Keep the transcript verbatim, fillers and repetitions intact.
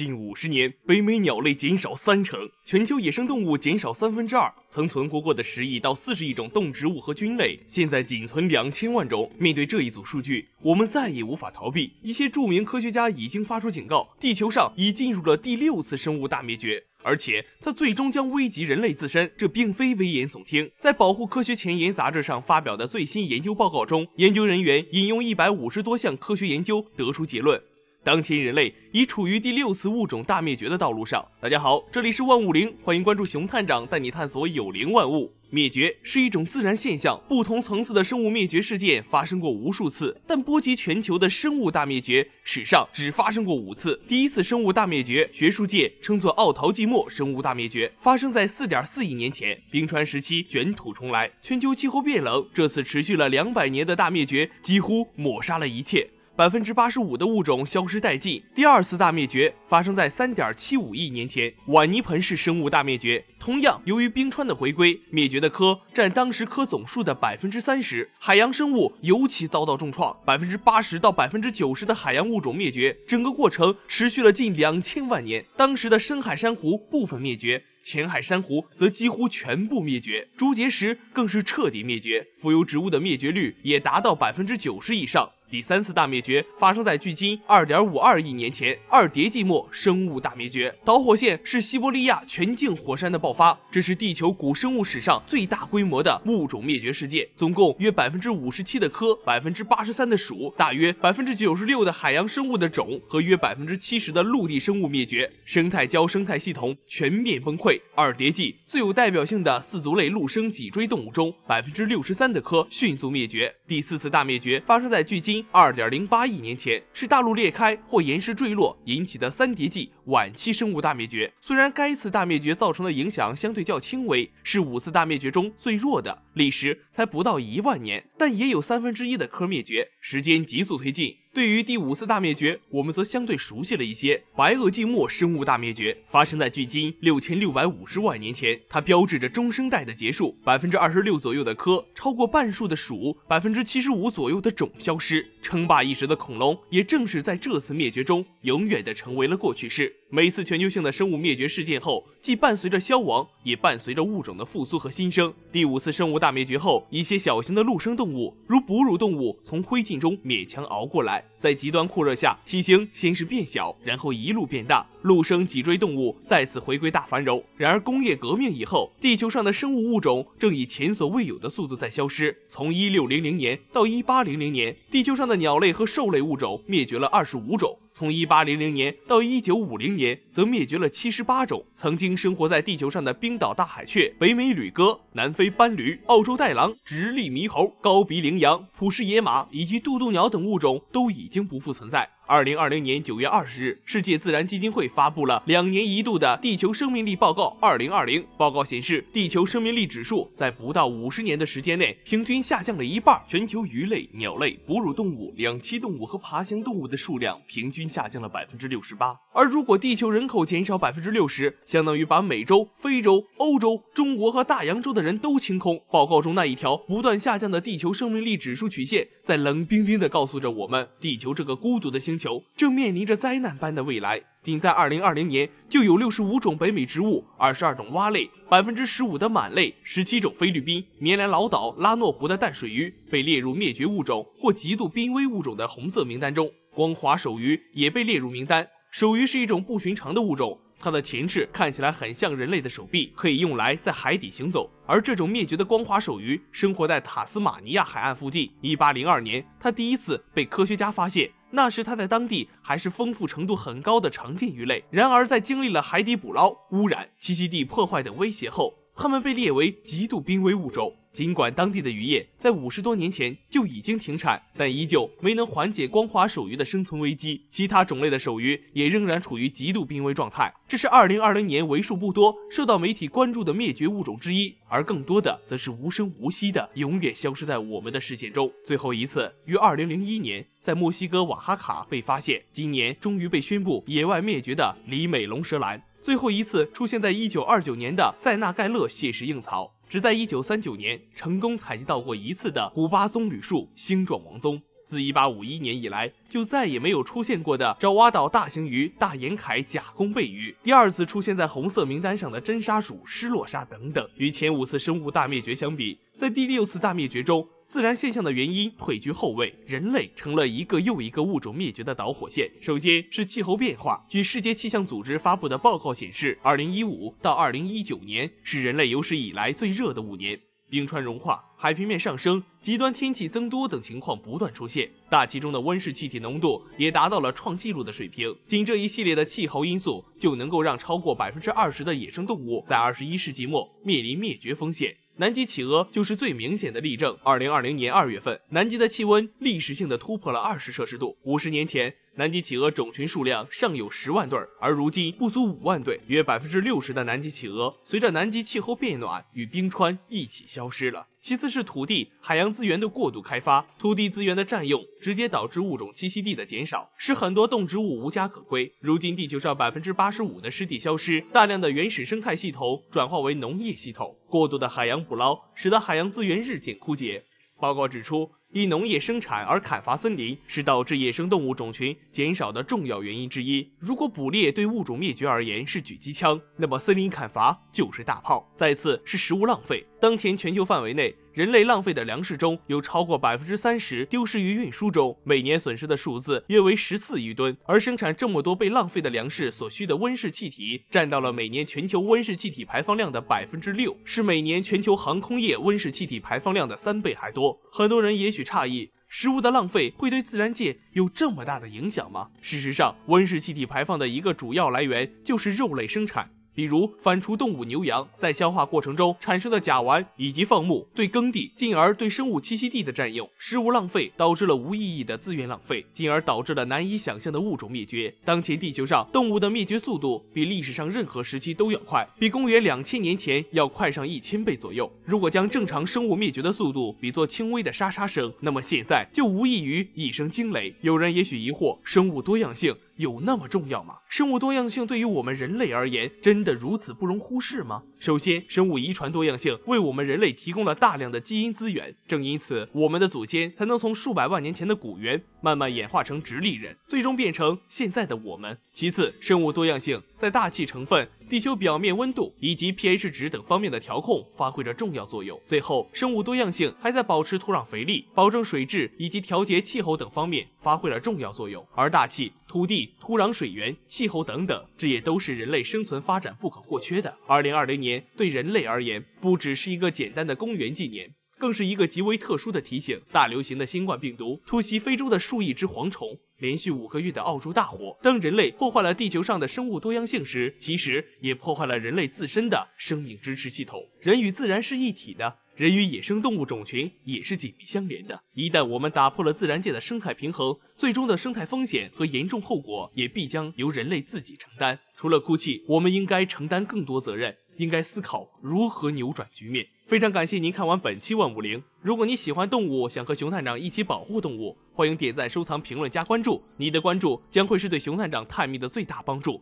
近五十年，北美鸟类减少三成，全球野生动物减少三分之二。曾存活过的十亿到四十亿种动植物和菌类，现在仅存两千万种。面对这一组数据，我们再也无法逃避。一些著名科学家已经发出警告，地球上已进入了第六次生物大灭绝。 而且它最终将危及人类自身，这并非危言耸听。在《保护科学前沿》杂志上发表的最新研究报告中，研究人员引用一百五十多项科学研究，得出结论：当前人类已处于第六次物种大灭绝的道路上。大家好，这里是万物灵，欢迎关注熊探长，带你探索有灵万物。 灭绝是一种自然现象，不同层次的生物灭绝事件发生过无数次，但波及全球的生物大灭绝史上只发生过五次。第一次生物大灭绝，学术界称作奥陶纪末生物大灭绝，发生在 四点四 亿年前，冰川时期卷土重来，全球气候变冷，这次持续了两百年的大灭绝几乎抹杀了一切。 百分之八十五的物种消失殆尽。第二次大灭绝发生在 三点七五 亿年前，碗泥盆式生物大灭绝。同样，由于冰川的回归，灭绝的科占当时科总数的 百分之三十， 海洋生物尤其遭到重创， 百分之八十 到 百分之九十 的海洋物种灭绝。整个过程持续了近两千万年。当时的深海珊瑚部分灭绝。 浅海珊瑚则几乎全部灭绝，竹节石更是彻底灭绝，浮游植物的灭绝率也达到 百分之九十 以上。第三次大灭绝发生在距今 二点五二 亿年前，二叠纪末生物大灭绝。导火线是西伯利亚全境火山的爆发，这是地球古生物史上最大规模的物种灭绝事件，总共约 百分之五十七 的科、百分之八十三 的属、大约 百分之九十六 的海洋生物的种和约 百分之七十 的陆地生物灭绝，生态礁生态系统全面崩溃。 二叠纪最有代表性的四足类陆生脊椎动物中， 百分之六十三 的科迅速灭绝。第四次大灭绝发生在距今 二点零八 亿年前，是大陆裂开或岩石坠落引起的三叠纪晚期生物大灭绝。虽然该次大灭绝造成的影响相对较轻微，是五次大灭绝中最弱的，历时才不到一万年，但也有三分之一的科灭绝，时间急速推进。 对于第五次大灭绝，我们则相对熟悉了一些。白垩纪末生物大灭绝发生在距今 六千六百五十 万年前，它标志着中生代的结束。百分之二十六 左右的科，超过半数的属， 百分之七十五 左右的种消失。称霸一时的恐龙，也正是在这次灭绝中，永远的成为了过去式。 每次全球性的生物灭绝事件后，既伴随着消亡，也伴随着物种的复苏和新生。第五次生物大灭绝后，一些小型的陆生动物，如哺乳动物，从灰烬中勉强熬过来。在极端酷热下，体型先是变小，然后一路变大。陆生脊椎动物再次回归大繁荣。然而，工业革命以后，地球上的生物物种正以前所未有的速度在消失。从一六零零年到一八零零年，地球上的鸟类和兽类物种灭绝了二十五种。 从一八零零年到一九五零年，则灭绝了七十八种。曾经生活在地球上的冰岛大海雀、北美旅鸽、南非斑驴、澳洲袋狼、直立猕猴、高鼻羚羊、普氏野马以及渡渡鸟等物种都已经不复存在。 二零二零年九月二十日，世界自然基金会发布了两年一度的地球生命力报告二零二零。报告显示，地球生命力指数在不到五十年的时间内，平均下降了一半。全球鱼类、鸟类、哺乳动物、两栖动物和爬行动物的数量平均下降了 百分之六十八。而如果地球人口减少 百分之六十， 相当于把美洲、非洲、欧洲、中国和大洋洲的人都清空。报告中那一条不断下降的地球生命力指数曲线，在冷冰冰地告诉着我们，地球这个孤独的星球 球正面临着灾难般的未来。仅在二零二零年，就有六十五种北美植物、二十二种蛙类、百分之十五 的鳗类、十七种菲律宾、棉兰老岛、拉诺湖的淡水鱼被列入灭绝物种或极度濒危物种的红色名单中。光滑手鱼也被列入名单。手鱼是一种不寻常的物种，它的前翅看起来很像人类的手臂，可以用来在海底行走。 而这种灭绝的光滑手鱼生活在塔斯马尼亚海岸附近。一八零二年，它第一次被科学家发现，那时它在当地还是丰富程度很高的常见鱼类。然而，在经历了海底捕捞、污染、栖息地破坏等威胁后，它们被列为极度濒危物种。尽管当地的渔业在五十多年前就已经停产，但依旧没能缓解光滑手鱼的生存危机。其他种类的手鱼也仍然处于极度濒危状态。这是二零二零年为数不多受到媒体关注的灭绝物种之一。 而更多的则是无声无息的，永远消失在我们的视线中。最后一次于二零零一年在墨西哥瓦哈卡被发现，今年终于被宣布野外灭绝的里美龙舌兰。最后一次出现在一九二九年的塞纳盖勒蟹石硬草，只在一九三九年成功采集到过一次的古巴棕榈树星状王棕。自一八五一年以来，就再也没有出现过的爪哇岛大型鱼大眼铠假弓背鱼，第二次出现在红色名单上的真鲨属、失落鲨等等。与前五次生物大灭绝相比，在第六次大灭绝中，自然现象的原因退居后位，人类成了一个又一个物种灭绝的导火线。首先是气候变化。据世界气象组织发布的报告显示， 二零一五到二零一九年是人类有史以来最热的五年。冰川融化、海平面上升、极端天气增多等情况不断出现，大气中的温室气体浓度也达到了创纪录的水平。仅这一系列的气候因素，就能够让超过 百分之二十 的野生动物在二十一世纪末面临灭绝风险。南极企鹅就是最明显的例证。二零二零年二月份，南极的气温历史性的突破了二十摄氏度。五十年前，南极企鹅种群数量尚有十万对，而如今不足五万对，约 百分之六十 的南极企鹅随着南极气候变暖与冰川一起消失了。其次是土地、海洋资源的过度开发。土地资源的占用直接导致物种栖息地的减少，使很多动植物无家可归。如今地球上 百分之八十五 的湿地消失，大量的原始生态系统转化为农业系统，过度的海洋捕捞使得海洋资源日渐枯竭。报告指出，以农业生产而砍伐森林是导致野生动物种群减少的重要原因之一。如果捕猎对物种灭绝而言是狙击枪，那么森林砍伐就是大炮。再次是食物浪费。当前全球范围内，人类浪费的粮食中有超过 百分之三十 丢失于运输中，每年损失的数字约为十四亿吨，而生产这么多被浪费的粮食所需的温室气体占到了每年全球温室气体排放量的 百分之六， 是每年全球航空业温室气体排放量的三倍还多。很多人也许诧异，食物的浪费会对自然界有这么大的影响吗？事实上，温室气体排放的一个主要来源就是肉类生产。比如反刍动物牛羊在消化过程中产生的甲烷以及放牧，对耕地进而对生物栖息地的占用。食物浪费导致了无意义的资源浪费，进而导致了难以想象的物种灭绝。当前地球上动物的灭绝速度比历史上任何时期都要快，比公元两千年前要快上一千倍左右。如果将正常生物灭绝的速度比作轻微的沙沙声，那么现在就无异于一声惊雷。有人也许疑惑，生物多样性有那么重要吗？生物多样性对于我们人类而言，真的如此不容忽视吗？首先，生物遗传多样性为我们人类提供了大量的基因资源，正因此，我们的祖先才能从数百万年前的古猿慢慢演化成直立人，最终变成现在的我们。其次，生物多样性在大气成分、地球表面温度以及 pH 值等方面的调控发挥着重要作用。最后，生物多样性还在保持土壤肥力、保证水质以及调节气候等方面发挥了重要作用。而大气、土地、土壤、水源、气候等等，这也都是人类生存发展不可或缺的。二零二零年对人类而言，不只是一个简单的公元纪念，更是一个极为特殊的提醒。大流行的新冠病毒突袭非洲的数亿只蝗虫，连续五个月的澳洲大火，当人类破坏了地球上的生物多样性时，其实也破坏了人类自身的生命支持系统。人与自然是一体的，人与野生动物种群也是紧密相连的。一旦我们打破了自然界的生态平衡，最终的生态风险和严重后果也必将由人类自己承担。除了哭泣，我们应该承担更多责任，应该思考如何扭转局面。非常感谢您看完本期万物灵。如果你喜欢动物，想和熊探长一起保护动物，欢迎点赞、收藏、评论、加关注。你的关注将会是对熊探长探秘的最大帮助。